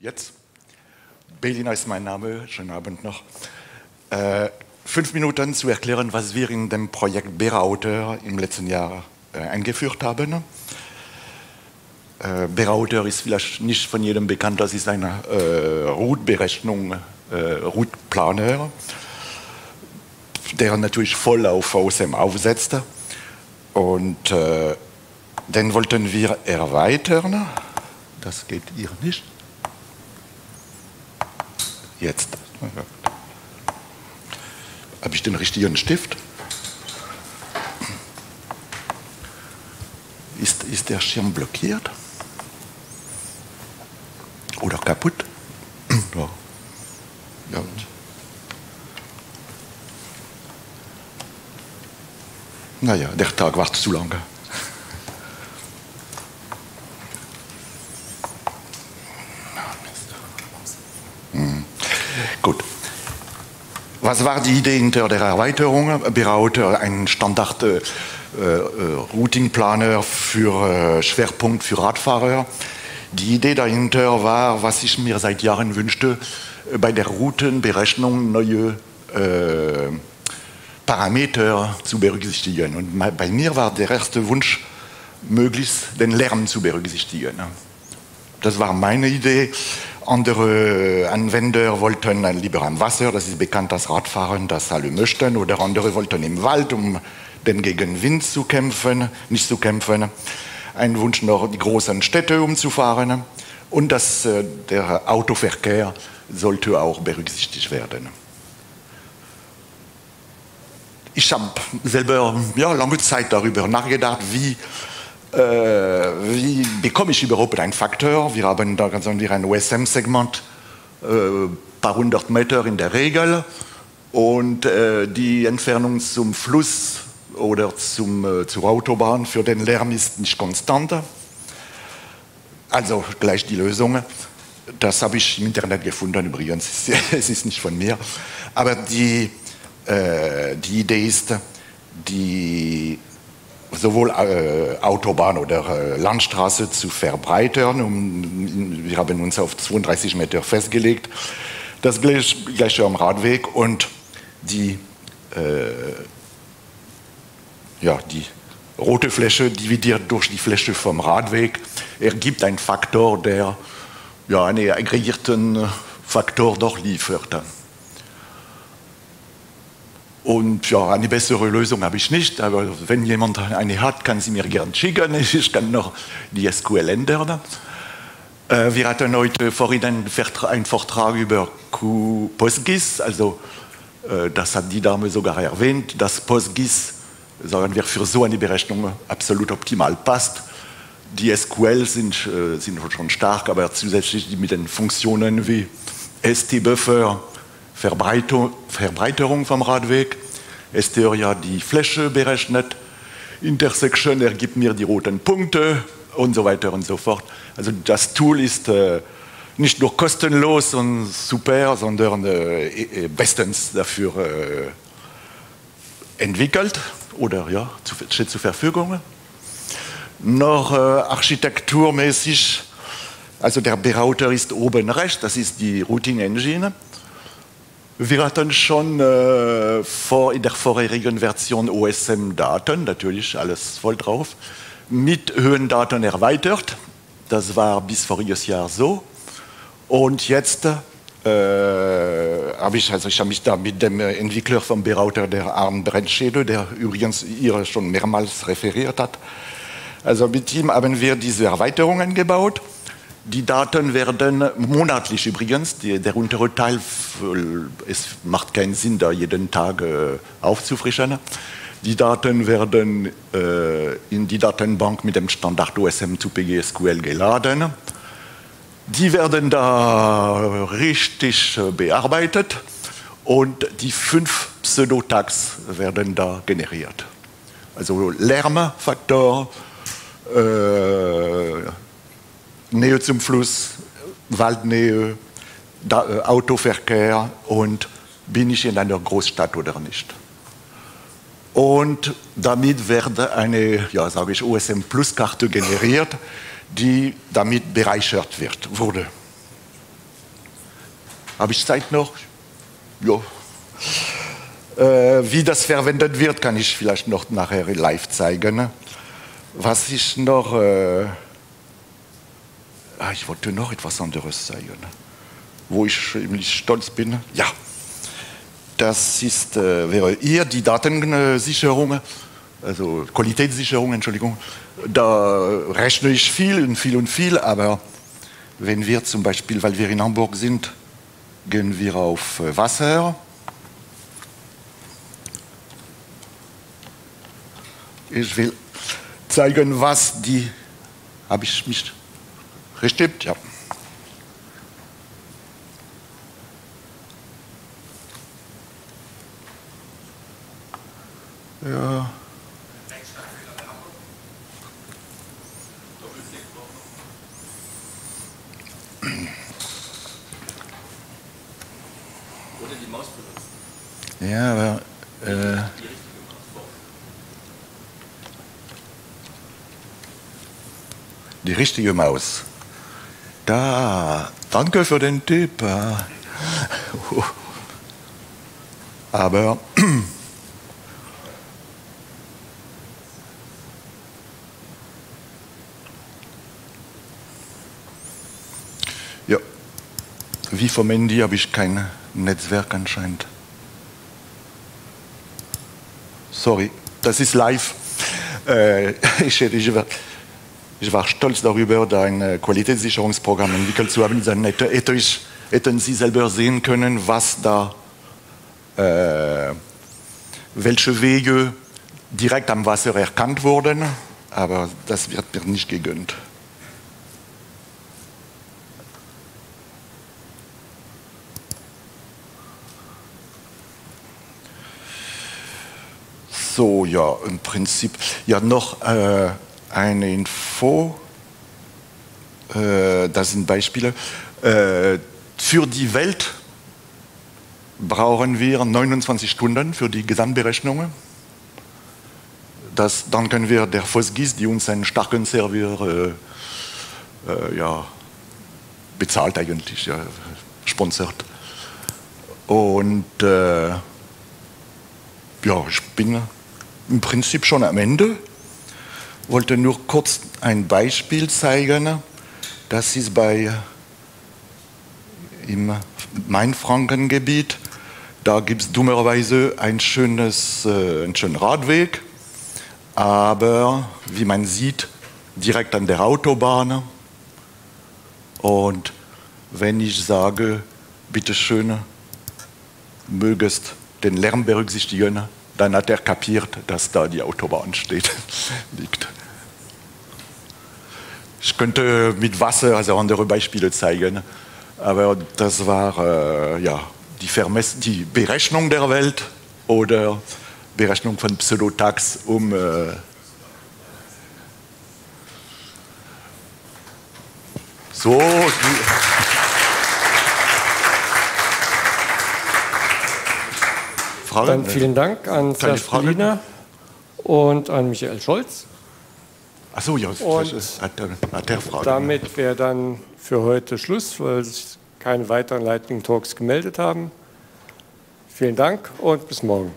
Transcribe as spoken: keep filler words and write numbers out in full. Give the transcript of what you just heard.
Jetzt? Bellina ist mein Name, schönen Abend noch. Äh, fünf Minuten zu erklären, was wir in dem Projekt BRouter im letzten Jahr äh, eingeführt haben. Äh, BRouter ist vielleicht nicht von jedem bekannt, das ist eine äh, Route-Berechnung, äh, Route-Planer, der natürlich voll auf O S M aufsetzt. Und äh, den wollten wir erweitern. Das geht hier nicht. Jetzt. Habe ich den richtigen Stift? Ist, ist der Schirm blockiert? Oder kaputt? Ja. Ja. Naja, der Tag war zu lange. Gut. Was war die Idee hinter der Erweiterung? BRouter, ein Standard äh, Routing-Planer für äh, Schwerpunkt für Radfahrer. Die Idee dahinter war, was ich mir seit Jahren wünschte, bei der Routenberechnung neue äh, Parameter zu berücksichtigen. Und bei mir war der erste Wunsch, möglichst den Lärm zu berücksichtigen. Das war meine Idee. Andere Anwender wollten lieber am Wasser, das ist bekannt, das Radfahren, das alle möchten, oder andere wollten im Wald, um den Gegenwind zu kämpfen, nicht zu kämpfen. Ein Wunsch noch, die großen Städte umzufahren, und dass der Autoverkehr sollte auch berücksichtigt werden. Ich habe selber ja, lange Zeit darüber nachgedacht, wie Äh, wie bekomme ich überhaupt einen Faktor? Wir haben da ganz einfach ein O S M-Segment, äh, paar hundert Meter in der Regel, und äh, die Entfernung zum Fluss oder zum, äh, zur Autobahn für den Lärm ist nicht konstant. Also gleich die Lösung. Das habe ich im Internet gefunden übrigens, es ist nicht von mir. Aber die, äh, die Idee ist, die sowohl äh, Autobahn oder äh, Landstraße zu verbreitern. Um, wir haben uns auf zweiunddreißig Meter festgelegt. Das gleiche, gleiche am Radweg, und die, äh, ja, die rote Fläche dividiert durch die Fläche vom Radweg ergibt einen Faktor, der ja, einen aggregierten Faktor doch liefert. Und ja, eine bessere Lösung habe ich nicht, aber wenn jemand eine hat, kann sie mir gern schicken. Ich kann noch die S Q L ändern. Äh, wir hatten heute vorhin einen Vortrag über PostGIS, also äh, das hat die Dame sogar erwähnt, dass PostGIS, sagen wir, für so eine Berechnung absolut optimal passt. Die S Q L sind, äh, sind schon stark, aber zusätzlich mit den Funktionen wie S T Buffer, Verbreitung, Verbreiterung vom Radweg, S T-Area die Fläche berechnet, Intersection ergibt mir die roten Punkte und so weiter und so fort. Also das Tool ist äh, nicht nur kostenlos und super, sondern äh, bestens dafür äh, entwickelt oder ja, steht zur Verfügung. Noch äh, architekturmäßig, also der BRouter ist oben rechts, das ist die Routing Engine. Wir hatten schon äh, vor, in der vorherigen Version O S M-Daten, natürlich alles voll drauf, mit Höhendaten erweitert. Das war bis voriges Jahr so. Und jetzt äh, habe ich, also ich hab mich da mit dem Entwickler vom BRouter, der Arne Brennschede, der übrigens hier schon mehrmals referiert hat, also mit ihm haben wir diese Erweiterungen gebaut. Die Daten werden monatlich übrigens, die, der untere Teil, es macht keinen Sinn, da jeden Tag äh, aufzufrischen. Die Daten werden äh, in die Datenbank mit dem Standard O S M zu P G S Q L geladen. Die werden da richtig äh, bearbeitet, und die fünf Pseudotags werden da generiert. Also Lärmfaktor, äh, Nähe zum Fluss, Waldnähe, Autoverkehr und bin ich in einer Großstadt oder nicht. Und damit wird eine, ja, sage ich, O S M-Plus-Karte generiert, die damit bereichert wird, wurde. Habe ich Zeit noch? Ja. Äh, wie das verwendet wird, kann ich vielleicht noch nachher live zeigen. Was ich noch... Äh ah, ich wollte noch etwas anderes zeigen, wo ich ziemlich stolz bin. Ja, das ist, äh, wäre hier die Datensicherung, also Qualitätssicherung, Entschuldigung. Da rechne ich viel und viel und viel, aber wenn wir zum Beispiel, weil wir in Hamburg sind, gehen wir auf Wasser. Ich will zeigen, was die... Habe ich mich richtig? Ja. Ja. Oder die Maus benutzen. Ja, aber... Äh, die richtige Maus. Da, danke für den Tipp. Aber ja, wie vom Handy habe ich kein Netzwerk anscheinend. Sorry, das ist live. Äh, ich hätte ich Ich war stolz darüber, da ein Qualitätssicherungsprogramm entwickelt zu haben. Dann hätte, hätte ich, hätten Sie selber sehen können, was da, äh, welche Wege direkt am Wasser erkannt wurden. Aber das wird mir nicht gegönnt. So, ja, im Prinzip, ja, noch... Äh, eine Info, äh, das sind Beispiele. Äh, für die Welt brauchen wir neunundzwanzig Stunden für die Gesamtberechnungen. Das danken wir der FOSSGIS, die uns einen starken Server äh, äh, ja, bezahlt eigentlich, ja, sponsert. Und äh, ja, ich bin im Prinzip schon am Ende. Ich wollte nur kurz ein Beispiel zeigen. Das ist bei, im Mainfrankengebiet. Da gibt es dummerweise ein schönes, äh, einen schönen Radweg, aber wie man sieht, direkt an der Autobahn. Und wenn ich sage, bitte schön, mögest den Lärm berücksichtigen, dann hat er kapiert, dass da die Autobahn steht, liegt. Ich könnte mit Wasser also andere Beispiele zeigen, aber das war äh, ja, die, die Berechnung der Welt oder Berechnung von Pseudotax um... Äh so... Dann vielen Dank an Serge Bellina und an Michael Scholz. Achso, ja, das hat der, hat der Frage. Damit wäre dann für heute Schluss, weil sich keine weiteren Lightning Talks gemeldet haben. Vielen Dank und bis morgen.